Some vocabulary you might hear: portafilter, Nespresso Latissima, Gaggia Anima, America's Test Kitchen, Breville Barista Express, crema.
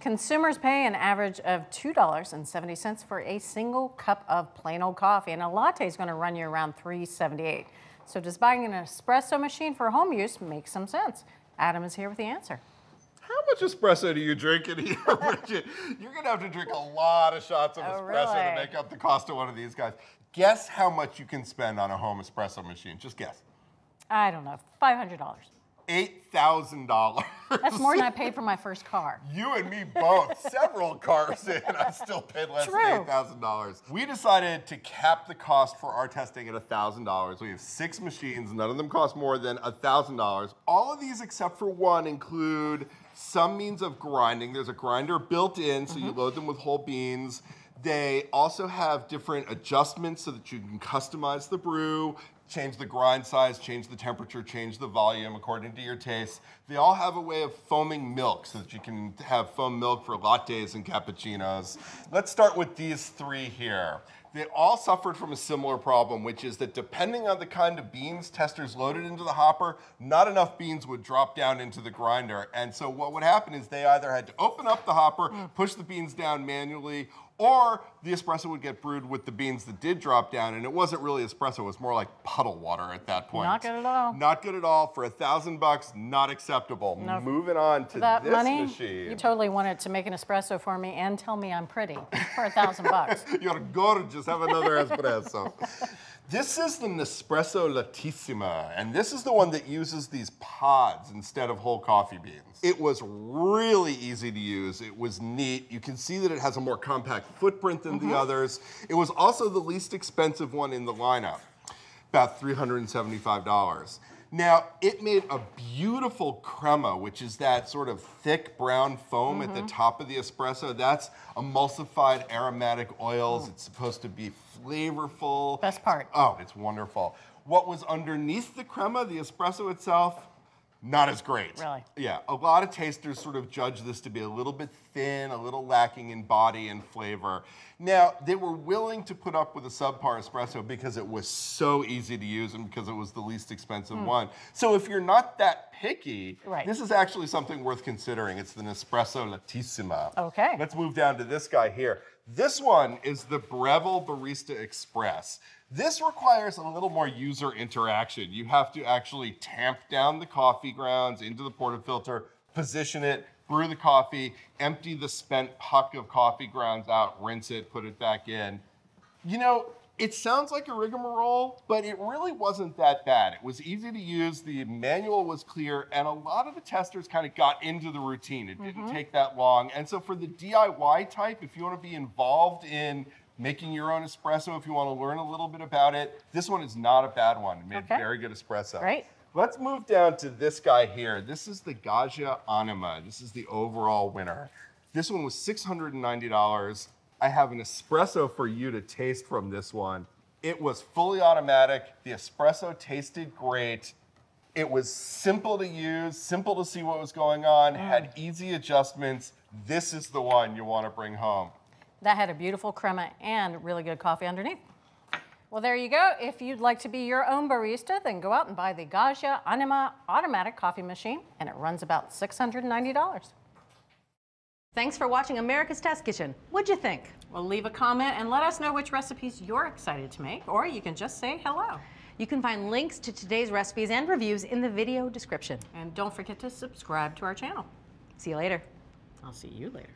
Consumers pay an average of $2.70 for a single cup of plain old coffee, and a latte is going to run you around $3.78. So does buying an espresso machine for home use make some sense? Adam is here with the answer. How much espresso do you drink in here, Bridget? You're going to have to drink a lot of shots of espresso really? To make up the cost of one of these guys. Guess how much you can spend on a home espresso machine. Just guess. I don't know, $500. $8,000. That's more than I paid for my first car. You and me both, several cars in, I still paid less than $8,000. We decided to cap the cost for our testing at $1,000. We have 6 machines, none of them cost more than $1,000. All of these except for one include some means of grinding. There's a grinder built in, so you load them with whole beans. They also have different adjustments so that you can customize the brew, change the grind size, change the temperature, change the volume according to your taste. They all have a way of foaming milk so that you can have foam milk for lattes and cappuccinos. Let's start with these 3 here. They all suffered from a similar problem, which is that depending on the kind of beans testers loaded into the hopper, not enough beans would drop down into the grinder. And so what would happen is they either had to open up the hopper, push the beans down manually, or the espresso would get brewed with the beans that did drop down, and it wasn't really espresso, it was more like puddle water at that point. Not good at all. Not good at all. For $1,000 bucks, not acceptable. Nope. Moving on to this money, machine. You totally wanted to make an espresso for me and tell me I'm pretty for $1,000 bucks. You're gorgeous, have another espresso. This is the Nespresso Latissima, and this is the one that uses these pods instead of whole coffee beans. It was really easy to use. It was neat. You can see that it has a more compact footprint than the others. It was also the least expensive one in the lineup, about $375. Now, it made a beautiful crema, which is that sort of thick brown foam at the top of the espresso. That's emulsified aromatic oils. It's supposed to be flavorful. Best part. Oh, it's wonderful. What was underneath the crema, the espresso itself, not as great. Really? Yeah, a lot of tasters sort of judge this to be a little bit thin, a little lacking in body and flavor. Now, they were willing to put up with a subpar espresso because it was so easy to use and because it was the least expensive one. So if you're not that picky, this is actually something worth considering. It's the Nespresso Latissima. Okay. Let's move down to this guy here. This one is the Breville Barista Express. This requires a little more user interaction. You have to actually tamp down the coffee grounds into the portafilter, position it, brew the coffee, empty the spent puck of coffee grounds out, rinse it, put it back in. You know, it sounds like a rigmarole, but it really wasn't that bad. It was easy to use, the manual was clear, and a lot of the testers kind of got into the routine. It didn't take that long. And so for the DIY type, if you want to be involved in making your own espresso, if you want to learn a little bit about it, this one is not a bad one. It made very good espresso. Right. Let's move down to this guy here. This is the Gaggia Anima. This is the overall winner. This one was $690. I have an espresso for you to taste from this one. It was fully automatic. The espresso tasted great. It was simple to use, simple to see what was going on, had easy adjustments. This is the one you want to bring home. That had a beautiful crema and really good coffee underneath. Well, there you go. If you'd like to be your own barista, then go out and buy the Gaggia Anima automatic coffee machine, and it runs about $690. Thanks for watching America's Test Kitchen. What'd you think? Well, leave a comment and let us know which recipes you're excited to make, or you can just say hello. You can find links to today's recipes and reviews in the video description. And don't forget to subscribe to our channel. See you later. I'll see you later.